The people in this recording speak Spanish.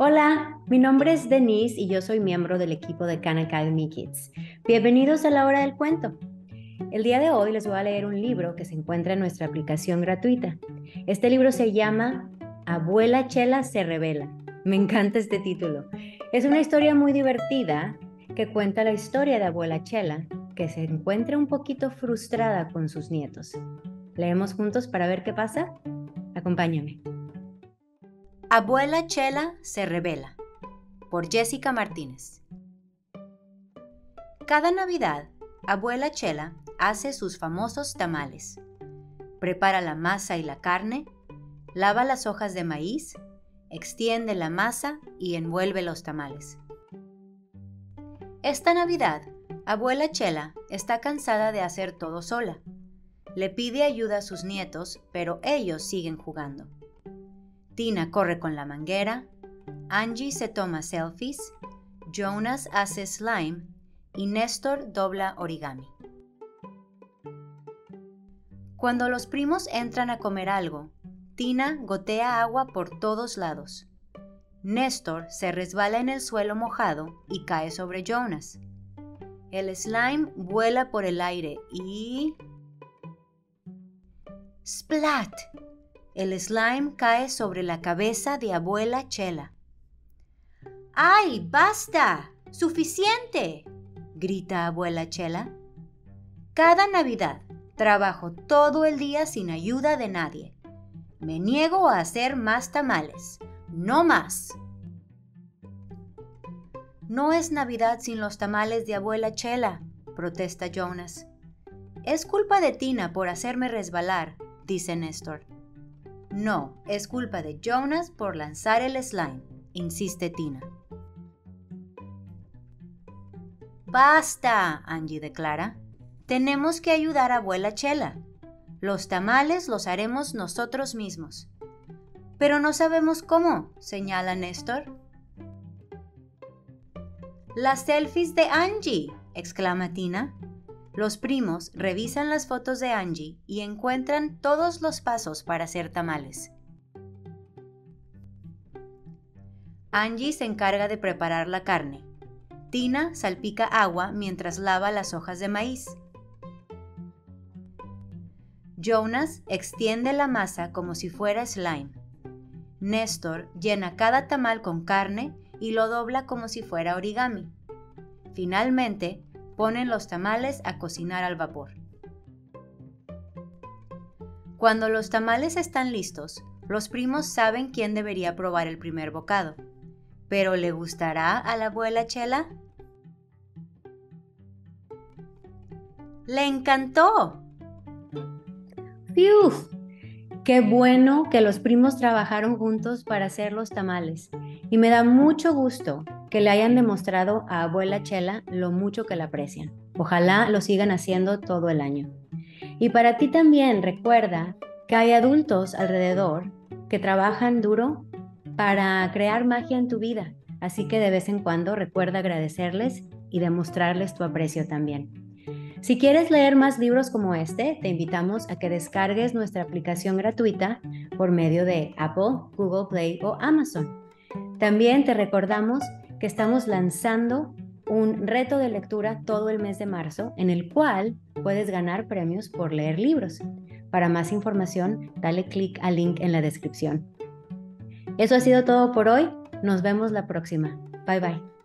Hola, mi nombre es Denise y yo soy miembro del equipo de Khan Academy Kids. Bienvenidos a la Hora del Cuento. El día de hoy les voy a leer un libro que se encuentra en nuestra aplicación gratuita. Este libro se llama Abuela Chela se revela. Me encanta este título. Es una historia muy divertida que cuenta la historia de Abuela Chela, que se encuentra un poquito frustrada con sus nietos. ¿Leemos juntos para ver qué pasa? Acompáñame. Abuela Chela se revela, por Jessica Martínez. Cada Navidad, Abuela Chela hace sus famosos tamales. Prepara la masa y la carne, lava las hojas de maíz, extiende la masa y envuelve los tamales. Esta Navidad, Abuela Chela está cansada de hacer todo sola. Le pide ayuda a sus nietos, pero ellos siguen jugando. Tina corre con la manguera, Angie se toma selfies, Jonas hace slime y Néstor dobla origami. Cuando los primos entran a comer algo, Tina gotea agua por todos lados. Néstor se resbala en el suelo mojado y cae sobre Jonas. El slime vuela por el aire y... ¡Splat! El slime cae sobre la cabeza de Abuela Chela. ¡Ay, basta! ¡Suficiente!, grita Abuela Chela. Cada Navidad trabajo todo el día sin ayuda de nadie. Me niego a hacer más tamales. ¡No más! No es Navidad sin los tamales de Abuela Chela, protesta Jonas. Es culpa de Tina por hacerme resbalar, dice Néstor. No, es culpa de Jonas por lanzar el slime, insiste Tina. ¡Basta!, Angie declara. Tenemos que ayudar a Abuela Chela. Los tamales los haremos nosotros mismos. Pero no sabemos cómo, señala Néstor. ¡Las selfies de Angie!, exclama Tina. Los primos revisan las fotos de Angie y encuentran todos los pasos para hacer tamales. Angie se encarga de preparar la carne. Tina salpica agua mientras lava las hojas de maíz. Jonas extiende la masa como si fuera slime. Néstor llena cada tamal con carne y lo dobla como si fuera origami. Finalmente, ponen los tamales a cocinar al vapor. Cuando los tamales están listos, los primos saben quién debería probar el primer bocado. ¿Pero le gustará a la Abuela Chela? ¡Le encantó! ¡Uf! ¡Qué bueno que los primos trabajaron juntos para hacer los tamales! Y me da mucho gusto que le hayan demostrado a Abuela Chela lo mucho que la aprecian. Ojalá lo sigan haciendo todo el año. Y para ti también, recuerda que hay adultos alrededor que trabajan duro para crear magia en tu vida. Así que de vez en cuando recuerda agradecerles y demostrarles tu aprecio también. Si quieres leer más libros como este, te invitamos a que descargues nuestra aplicación gratuita por medio de Apple, Google Play o Amazon. También te recordamos que estamos lanzando un reto de lectura todo el mes de marzo, en el cual puedes ganar premios por leer libros. Para más información, dale clic al link en la descripción. Eso ha sido todo por hoy. Nos vemos la próxima. Bye bye.